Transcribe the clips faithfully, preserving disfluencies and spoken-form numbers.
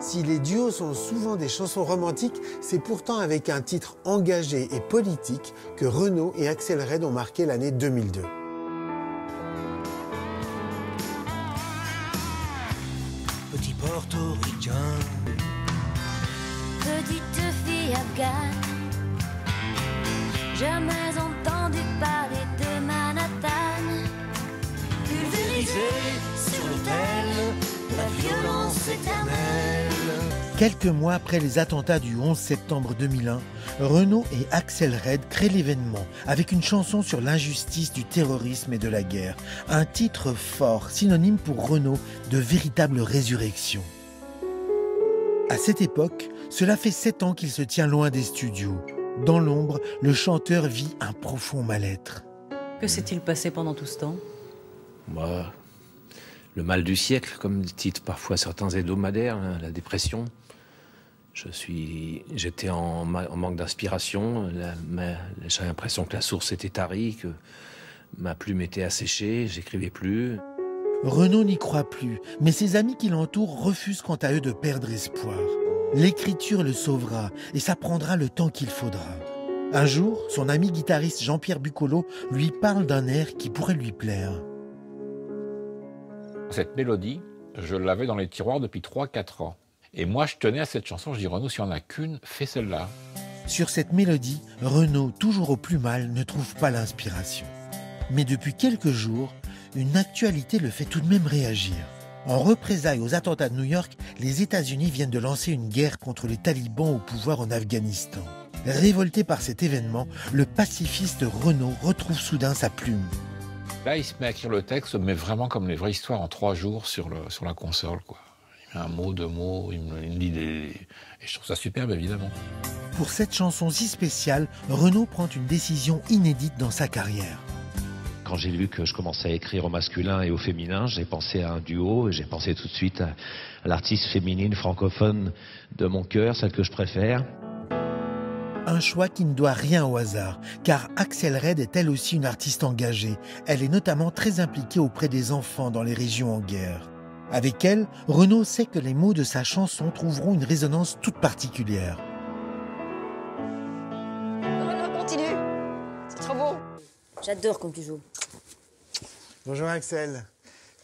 Si les duos sont souvent des chansons romantiques, c'est pourtant avec un titre engagé et politique que Renaud et Axelle Red ont marqué l'année deux mille deux. Petit portoricain, petite fille afghane, jamais entendu parler de Manhattan. Pulvérisé sur l'autel de la violence éternelle. Quelques mois après les attentats du onze septembre deux mille un, Renaud et Axelle Red créent l'événement avec une chanson sur l'injustice du terrorisme et de la guerre. Un titre fort, synonyme pour Renaud de véritable résurrection. À cette époque, cela fait sept ans qu'il se tient loin des studios. Dans l'ombre, le chanteur vit un profond mal-être. Que s'est-il passé pendant tout ce temps? Bah, le mal du siècle, comme titrent parfois certains hebdomadaires, hein, la dépression. Je suis, j'étais en, ma... en manque d'inspiration, la... ma... j'ai l'impression que la source était tarie, que ma plume était asséchée, j'écrivais plus. Renaud n'y croit plus, mais ses amis qui l'entourent refusent quant à eux de perdre espoir. L'écriture le sauvera et ça prendra le temps qu'il faudra. Un jour, son ami guitariste Jean-Pierre Bucolo lui parle d'un air qui pourrait lui plaire. Cette mélodie, je l'avais dans les tiroirs depuis trois quatre ans. Et moi, je tenais à cette chanson, je dis Renaud, s'il n'y en a qu'une, fais celle-là. Sur cette mélodie, Renaud, toujours au plus mal, ne trouve pas l'inspiration. Mais depuis quelques jours, une actualité le fait tout de même réagir. En représailles aux attentats de New York, les États-Unis viennent de lancer une guerre contre les talibans au pouvoir en Afghanistan. Révolté par cet événement, le pacifiste Renaud retrouve soudain sa plume. Là, il se met à écrire le texte, mais vraiment comme les vraies histoires, en trois jours sur, le, sur la console, quoi. Il met un mot, deux mots, il me lit des... Et je trouve ça superbe, évidemment. Pour cette chanson si spéciale, Renaud prend une décision inédite dans sa carrière. Quand j'ai lu que je commençais à écrire au masculin et au féminin, j'ai pensé à un duo et j'ai pensé tout de suite à l'artiste féminine francophone de mon cœur, celle que je préfère. Un choix qui ne doit rien au hasard, car Axelle Red est elle aussi une artiste engagée. Elle est notamment très impliquée auprès des enfants dans les régions en guerre. Avec elle, Renaud sait que les mots de sa chanson trouveront une résonance toute particulière. Renaud, continue, c'est trop beau. J'adore quand tu joues. Bonjour Axelle,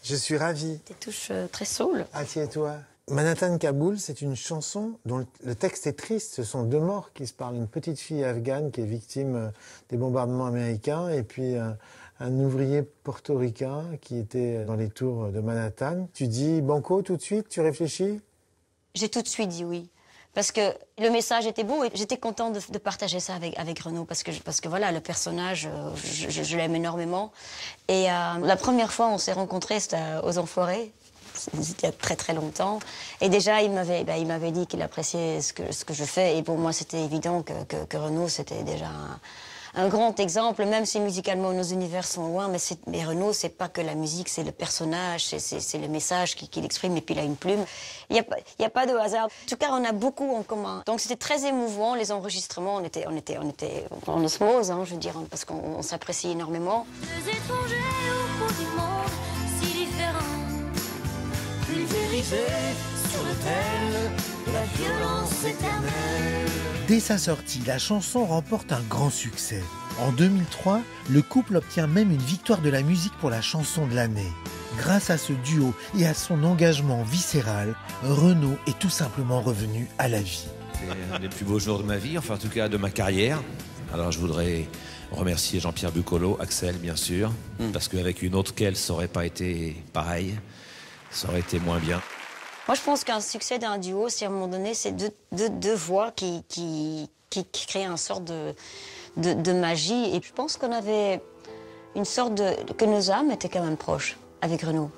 je suis ravi. Tes touches euh, très saoules. Assieds-toi. Manhattan Kaboul, c'est une chanson dont le texte est triste. Ce sont deux morts qui se parlent. Une petite fille afghane qui est victime des bombardements américains et puis un, un ouvrier portoricain qui était dans les tours de Manhattan. Tu dis banco tout de suite, tu réfléchis? J'ai tout de suite dit oui. Parce que le message était beau et j'étais contente de, de partager ça avec, avec Renaud parce que, parce que voilà, le personnage, je, je, je l'aime énormément. Et euh, la première fois, on s'est rencontrés, c'était aux Enfoirés. C'était il y a très très longtemps. Et déjà, il m'avait bah, il m'avait dit qu'il appréciait ce que, ce que je fais. Et pour moi, c'était évident que, que, que Renaud, c'était déjà un, un grand exemple, même si musicalement, nos univers sont loin. Mais, mais Renaud, c'est pas que la musique, c'est le personnage, c'est le message qu'il qu'il exprime. Et puis, il a une plume. Il n'y a, a pas de hasard. En tout cas, on a beaucoup en commun. Donc, c'était très émouvant. Les enregistrements, on était, on était, on était en osmose, hein, je veux dire, parce qu'on s'apprécie énormément. Les étrangers au bout du monde, si différents. Dès sa sortie, la chanson remporte un grand succès. En deux mille trois, le couple obtient même une victoire de la musique pour la chanson de l'année. Grâce à ce duo et à son engagement viscéral, Renaud est tout simplement revenu à la vie. C'est un des plus beaux jours de ma vie, enfin en tout cas de ma carrière. Alors je voudrais remercier Jean-Pierre Bucolo, Axelle bien sûr, mm. parce qu'avec une autre qu'elle, ça n'aurait pas été pareil. Ça aurait été moins bien. Moi, je pense qu'un succès d'un duo, c'est à un moment donné, c'est deux, deux, deux voix qui, qui, qui créent une sorte de, de, de magie. Et je pense qu'on avait une sorte de... que nos âmes étaient quand même proches avec Renaud.